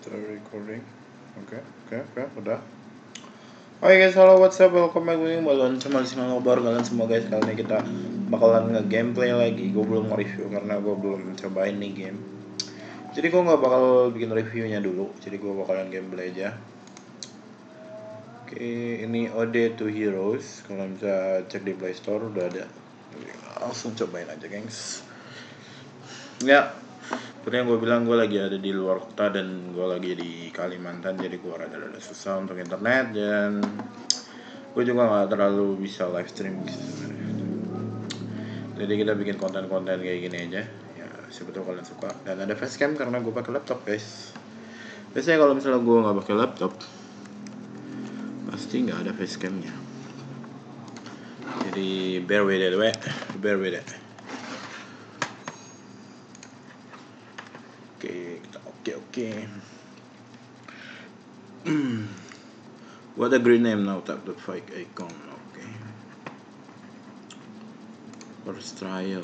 Recording. Oke, udah. Oke guys, halo, what's up, welcome back to Mobile Legends Arena. Kalian semua guys, kali ini kita bakalan nge-gameplay lagi. Gue belum nge-review karena gue belum cobain nih game. Jadi gue nggak bakal bikin reviewnya dulu. Jadi gue bakalan gameplay aja. Oke, ini Ode to Heroes. Kalian bisa cek di Play Store, udah ada. Langsung cobain aja, gengs. Ya, seperti yang gue bilang, gue lagi ada di luar kota dan gue lagi di Kalimantan, jadi gue rada-rada susah untuk internet dan gue juga nggak terlalu bisa live stream gitu sebenarnya. Jadi kita bikin konten-konten kayak gini aja. Ya, siapa tahu kalian suka. Dan ada facecam karena gue pakai laptop, guys. Biasanya kalau misalnya gue nggak pakai laptop, pasti nggak ada facecamnya. Jadi bear with it, Oke. What a great name. Now tap the fight icon. Oke. First trial.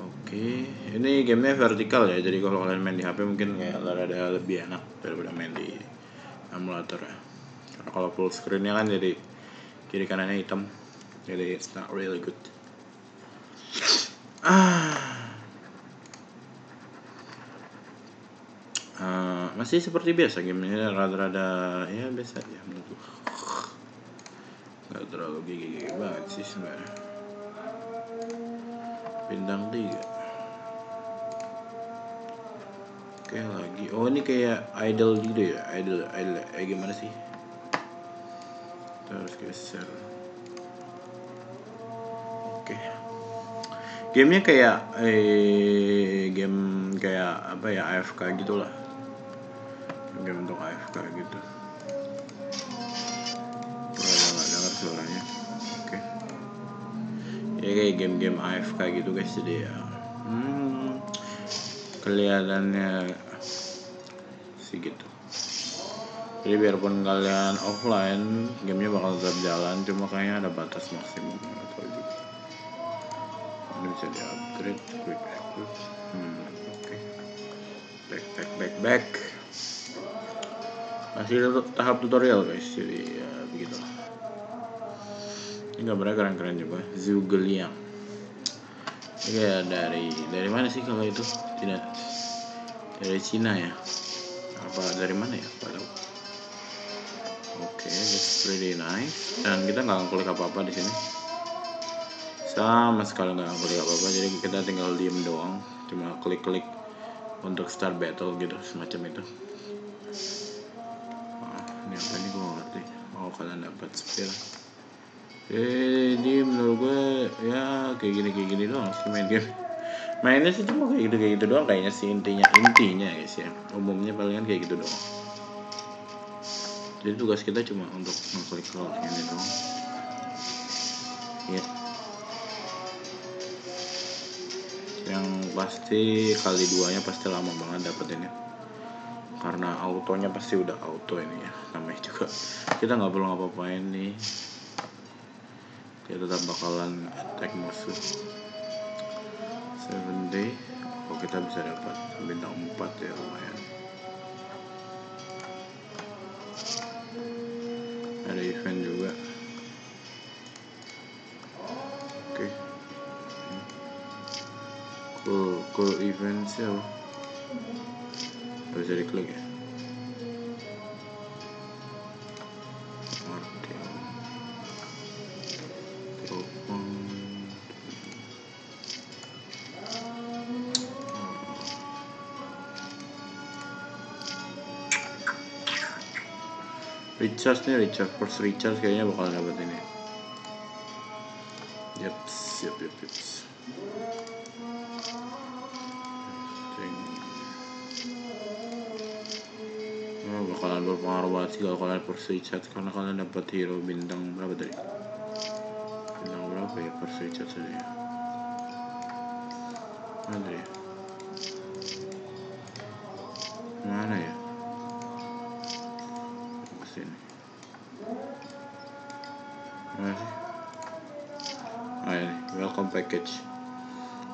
Oke. Ini gamenya vertikal ya. Jadi kalau kalian main di HP mungkin kayak rada lebih enak daripada main di emulator ya. Karena kalau full screennya kan jadi kiri kanannya hitam. Jadi it's not really good. Masih seperti biasa, gamenya rada-rada ya biasa aja menurut gue. Gak terlalu gigi-gigi banget sih sebenarnya. Bintang 3. Oke lagi. Oh ini kayak idle gitu ya. Idle. Gimana sih? Kita harus geser. Oke. Gamenya kayak game kayak apa ya, AFK gitulah. Game untuk AFK gitu. Kalau nggak dengar suaranya, oke. Ya kayak game-game AFK gitu guys, jadi ya kelihatannya sih gitu. Jadi biarpun kalian offline, gamenya bakal tetap jalan. Cuma kayaknya ada batas maksimum atau gitu. Ini bisa di upgrade, quick upgrade. Oke. Back. Masih tahap tutorial guys, jadi ya begitu. Ini gambarnya keren-keren juga, Zuge Liang. Ini dari mana sih kalau itu? Tidak dari Cina ya? Apa dari mana ya? Gak tahu. Oke, it's pretty nice. Dan kita nggak ngeklik apa-apa di sini. Sama sekali nggak ngeklik apa-apa, jadi kita tinggal diem doang. Cuma klik-klik untuk start battle gitu, semacam itu. Apa ini gue ngerti. Oh kalian dapat spear. Jadi menurut gue ya kayak gini doang sih main game. Mainnya sih cuma kayak gitu doang kayaknya sih, intinya guys ya. Umumnya palingan kayak gitu doang. Jadi tugas kita cuma untuk ngeklik roll ini doang. Ya. Yang pasti kali duanya pasti lama banget dapetinnya. Karena autonya pasti udah auto ini ya, namanya juga kita nggak perlu ngapa-ngapain nih, kita tetap bakalan attack musuh. 70, oh kita bisa dapat bintang 4 ya, lumayan. Ada event juga. Oke. Cool event sih. Bisa diklik ya. Telepon. Recharge kayaknya bakal dapat ini. Yep. Bakalan berpengaruh banget sih kalau kalian persichat, karena kalian dapat hero bintang berapa tadi? Bintang berapa ya persichat tadi? Mana ya? Kesini. Mana sih? Ini welcome package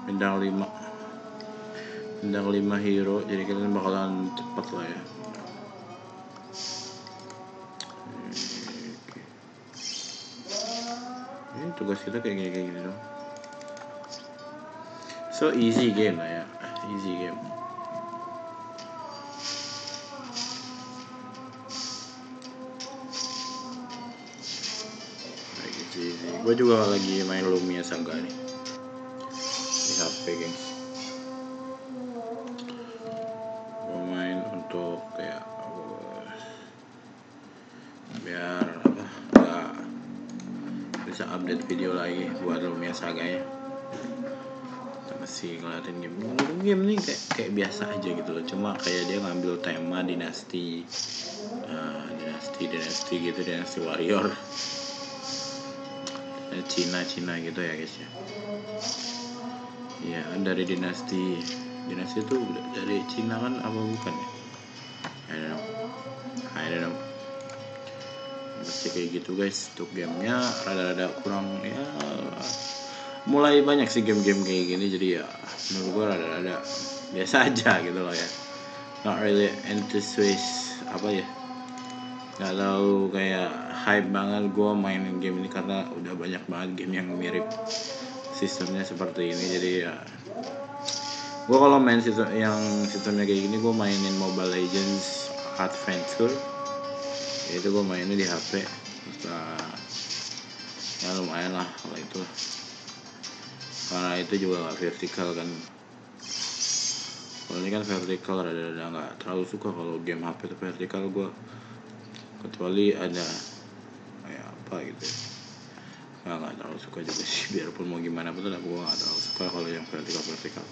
bintang 5. tendang 5 hero, jadi kalian bakalan cepat lah ya. Ini tugas kita kayak gini dong. So easy game lah ya, easy game. Gue juga lagi main Lumia Saga nih di HP, gengs. Gue main untuk kayak biar apa, nggak bisa update video lagi buat Lumia Saga ya. Kita masih ngeliatin game nih kayak biasa aja gitu loh. Cuma kayak dia ngambil tema dinasti, dinasti warrior. Cina gitu ya guys ya. Iya kan dari dinasti itu dari Cina kan apa bukan ya? I don't know. Masih kayak gitu guys. Untuk gamenya rada-rada kurang ya. Mulai banyak sih game-game kayak gini, jadi ya menurut gue rada-rada biasa aja gitu loh ya. Not really enthusiast apa ya? Kalau kayak hype banget gue mainin game ini karena udah banyak banget game yang mirip sistemnya seperti ini, jadi ya gue kalau main sistem yang sistemnya kayak gini gue mainin Mobile Legends Adventure, itu gue mainnya di HP. Ya lumayan lah kalau itu, karena itu juga gak vertikal kan. Kalau ini kan vertikal rada-rada nggak terlalu suka kalau game HP itu vertikal gue, kecuali ada kayak apa gitu ya. Nggak terlalu suka juga sih, biarpun mau gimana pun lah gue nggak terlalu suka kalau yang vertikal.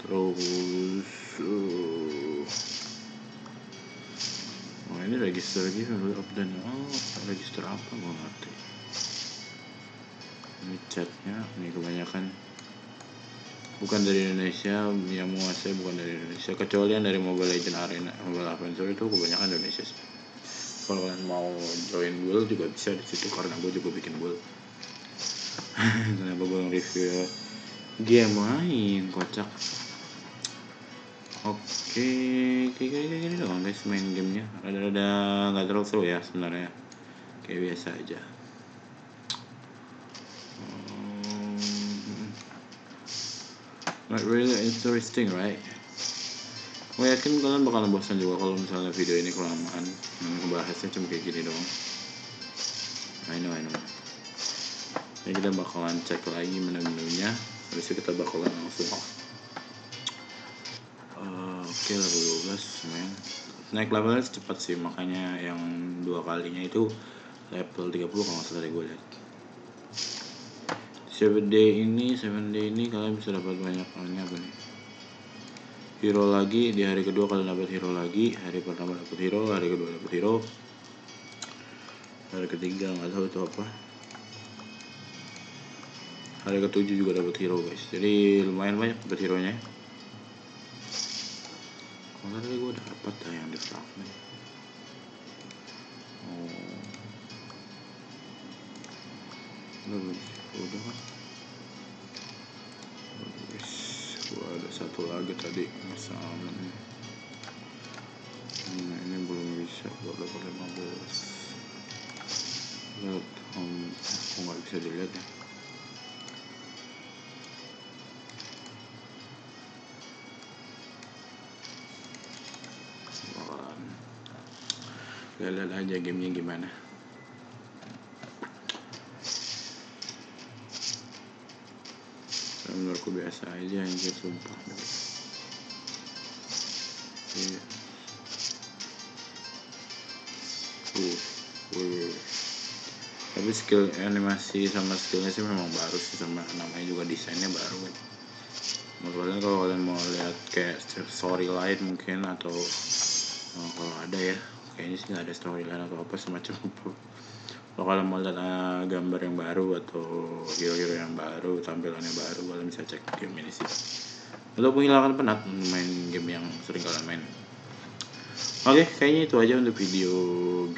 Terus ini register gitu up dan register apa gue ngerti. Ini chatnya, ini kebanyakan bukan dari Indonesia, yang menguasai bukan dari Indonesia, kecuali yang dari Mobile Legends Arena, Mobile Adventure itu kebanyakan Indonesia. Kalau kalian mau join guild juga bisa di situ, karena gue juga bikin guild. Kenapa gue nge-review game main kocak? Oke, kayak gini doang guys main gamenya, rada-rada nggak terlalu seru ya sebenarnya, kayak biasa aja. Not really interesting, right? Gue yakin kalian bakalan bosan juga kalau misalnya video ini kelamaan, ngebahasnya cuma kayak gini doang. I know. Jadi kita bakalan cek lagi menu-menunya, habis itu kita bakalan langsung off. Oke, level 12, men. Naik levelnya cepat sih, makanya yang 2 kalinya itu level 30 kalau nggak salah dari gue lihat. 7 day ini kalian bisa dapat banyak apa nih? Hero lagi, di hari kedua kalian dapat hero lagi, hari pertama dapat hero, hari kedua dapat hero, hari ketiga nggak tahu itu apa, hari ketujuh juga dapat hero guys, jadi lumayan banyak dapat hero nya. Kemarin tadi gue dapat lah yang di fragment. Udah kan? Bagus, gua ada satu lagi tadi sama nih. Nah ini belum bisa, gua dapat 15. Lihat home, aku nggak bisa dilihat ya. Lihat aja gamenya gimana. Menurutku biasa aja anjir, sumpah. Iya. Tapi skill animasi sama skillnya sih memang baru sih, sama namanya juga desainnya baru kan. Menurut kalau kalian mau lihat kayak storyline mungkin, atau kalau ada ya, kayaknya sih nggak ada storyline atau apa semacam itu. Kalau kalian mau lihat gambar yang baru atau hero-hero yang baru, tampilannya baru, kalian bisa cek game ini sih. Untuk menghilangkan penat main game yang sering kalian main. Oke, kayaknya itu aja untuk video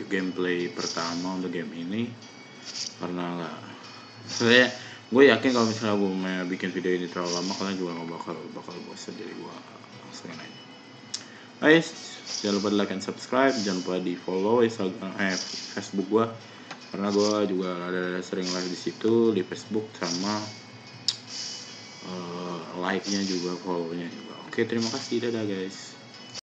gameplay pertama untuk game ini. Karena nggak, saya Gue yakin kalau misalnya gue bikin video ini terlalu lama, kalian juga gak bakal bosan, jadi gue langsung aja. Guys, jangan lupa di like and subscribe, jangan lupa di follow Instagram, Facebook gue, karena gue juga ada sering live di situ, di Facebook, sama like-nya juga, follow-nya juga. Oke, terima kasih, dadah guys.